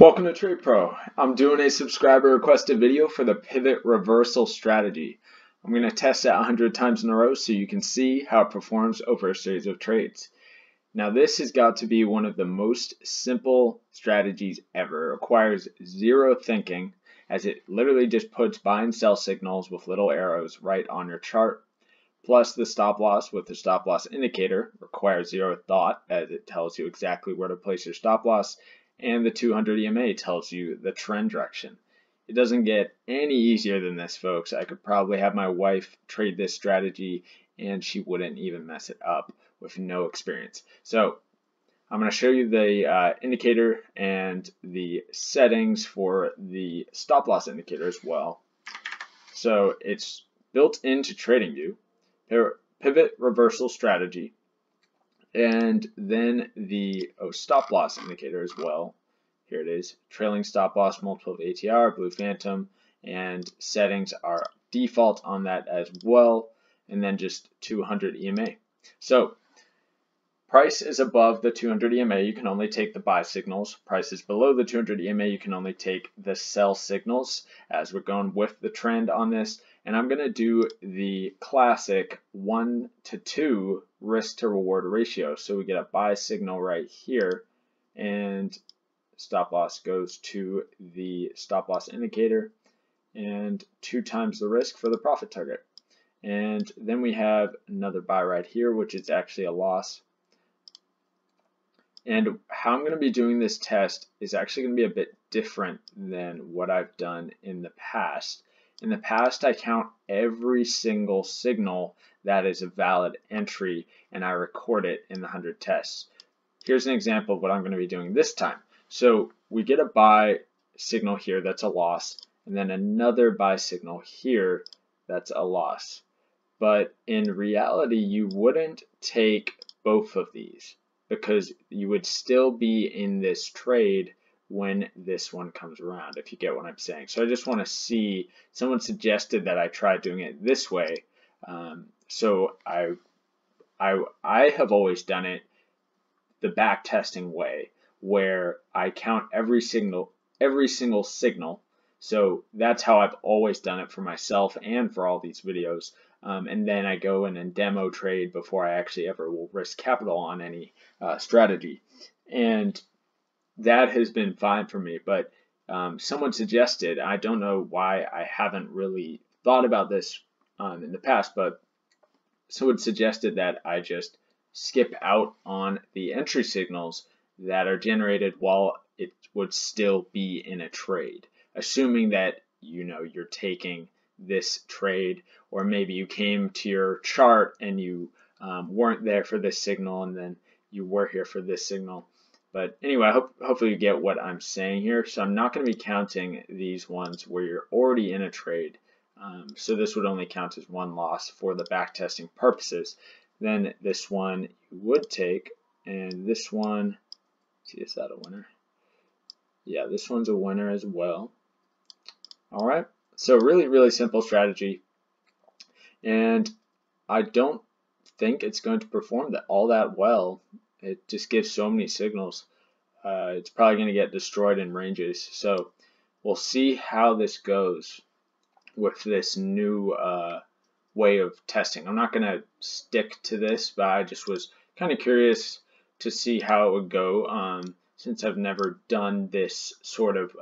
Welcome to Trade Pro. I'm doing a subscriber requested video for the pivot reversal strategy. I'm going to test it 100 times in a row so you can see how it performs over a series of trades. Now this has got to be one of the most simple strategies ever. It requires zero thinking as it literally just puts buy and sell signals with little arrows right on your chart. Plus the stop loss with the stop loss indicator requires zero thought as it tells you exactly where to place your stop loss. And the 200 EMA tells you the trend direction. It doesn't get any easier than this, folks. I could probably have my wife trade this strategy and she wouldn't even mess it up with no experience. So I'm going to show you the indicator and the settings for the stop loss indicator as well. So it's built into TradingView, pivot reversal strategy, and then the stop loss indicator as well. Here it is, trailing stop loss multiple of ATR, Blue Phantom, and settings are default on that as well, and then just 200 EMA. So price is above the 200 EMA, you can only take the buy signals. Price is below the 200 EMA, you can only take the sell signals, as we're going with the trend on this. And I'm going to do the classic 1-to-2 risk to reward ratio. So we get a buy signal right here and stop loss goes to the stop loss indicator and 2 times the risk for the profit target. And then we have another buy right here, which is actually a loss. And how I'm going to be doing this test is actually going to be a bit different than what I've done in the past. In the past, I count every single signal that is a valid entry, and I record it in the 100 tests. Here's an example of what I'm going to be doing this time. So we get a buy signal here that's a loss, and then another buy signal here that's a loss. But in reality, you wouldn't take both of these because you would still be in this trade when this one comes around, if you get what I'm saying. So I just want to see, someone suggested that I try doing it this way. So I have always done it the back testing way, where I count every single signal. So that's how I've always done it for myself and for all these videos. And then I go in and demo trade before I actually ever will risk capital on any strategy. And that has been fine for me, but someone suggested, I don't know why I haven't really thought about this in the past, but someone suggested that I just skip out on the entry signals that are generated while it would still be in a trade, assuming that, you know, you're taking this trade, or maybe you came to your chart and you weren't there for this signal and then you were here for this signal. But anyway, I hopefully you get what I'm saying here. So I'm not going to be counting these ones where you're already in a trade. So this would only count as one loss for the back testing purposes. Then this one you would take, and this one, see, is that a winner? Yeah, this one's a winner as well. All right, so really, really simple strategy. And I don't think it's going to perform that all that well. It just gives so many signals. It's probably going to get destroyed in ranges. So we'll see how this goes with this new way of testing. I'm not going to stick to this, but I just was kind of curious to see how it would go since I've never done this sort of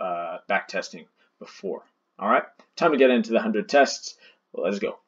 back testing before. All right, time to get into the 100 tests. Let's go.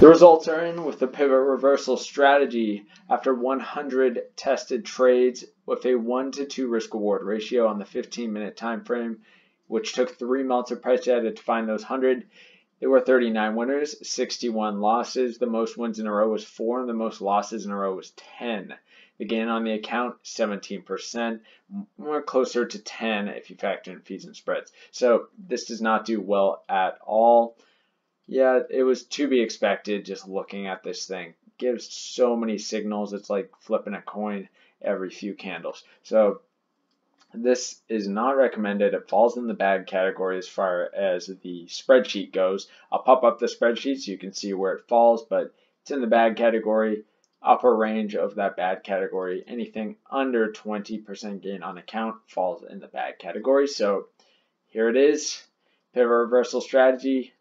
The results are in with the pivot reversal strategy after 100 tested trades with a 1-to-2 risk reward ratio on the 15-minute time frame, which took 3 months of price data to find those 100. There were 39 winners, 61 losses. The most wins in a row was 4, and the most losses in a row was 10. The gain on the account, 17%, more closer to 10 if you factor in fees and spreads. So this does not do well at all. Yeah, it was to be expected just looking at this thing. It gives so many signals. It's like flipping a coin every few candles. So this is not recommended. It falls in the bad category as far as the spreadsheet goes. I'll pop up the spreadsheet so you can see where it falls, but it's in the bad category, upper range of that bad category. Anything under 20% gain on account falls in the bad category. So here it is, pivot reversal strategy.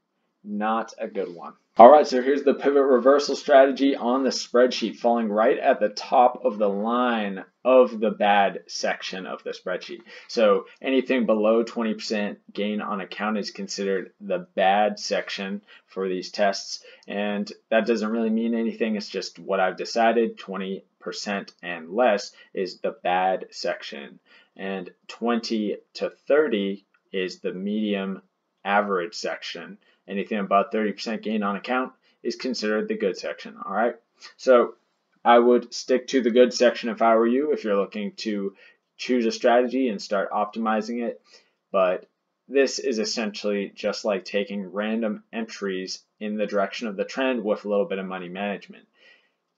Not a good one. All right, so here's the pivot reversal strategy on the spreadsheet, falling right at the top of the line of the bad section of the spreadsheet. So anything below 20% gain on account is considered the bad section for these tests. And that doesn't really mean anything. It's just what I've decided. 20% and less is the bad section. And 20 to 30 is the medium average section. Anything above 30% gain on account is considered the good section, all right? So I would stick to the good section if I were you, if you're looking to choose a strategy and start optimizing it. But this is essentially just like taking random entries in the direction of the trend with a little bit of money management.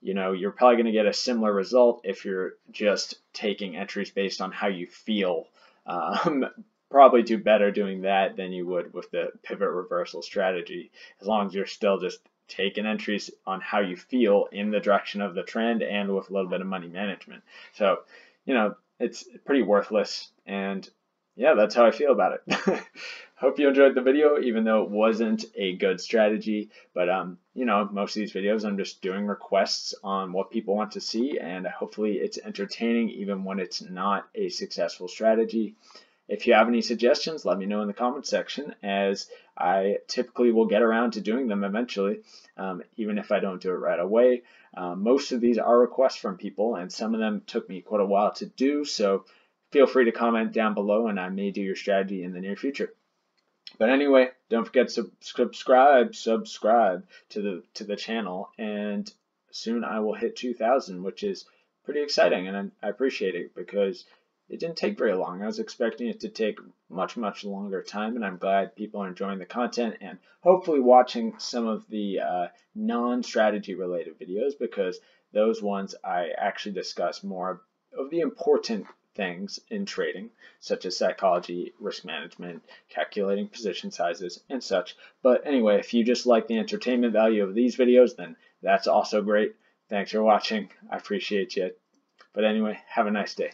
You know, you're probably going to get a similar result if you're just taking entries based on how you feel. Probably do better doing that than you would with the pivot reversal strategy, as long as you're still just taking entries on how you feel in the direction of the trend and with a little bit of money management. So, you know, it's pretty worthless. And yeah, that's how I feel about it. Hope you enjoyed the video, even though it wasn't a good strategy. But, you know, most of these videos, I'm just doing requests on what people want to see. And hopefully it's entertaining, even when it's not a successful strategy. If you have any suggestions, let me know in the comment section, as I typically will get around to doing them eventually, even if I don't do it right away. Most of these are requests from people, and some of them took me quite a while to do, so feel free to comment down below, and I may do your strategy in the near future. But anyway, don't forget to subscribe to the channel, and soon I will hit 2,000, which is pretty exciting, and I appreciate it, because it didn't take very long. I was expecting it to take much, much longer time, and I'm glad people are enjoying the content and hopefully watching some of the non-strategy related videos, because those ones I actually discuss more of the important things in trading, such as psychology, risk management, calculating position sizes, and such. But anyway, if you just like the entertainment value of these videos, then that's also great. Thanks for watching. I appreciate you. But anyway, have a nice day.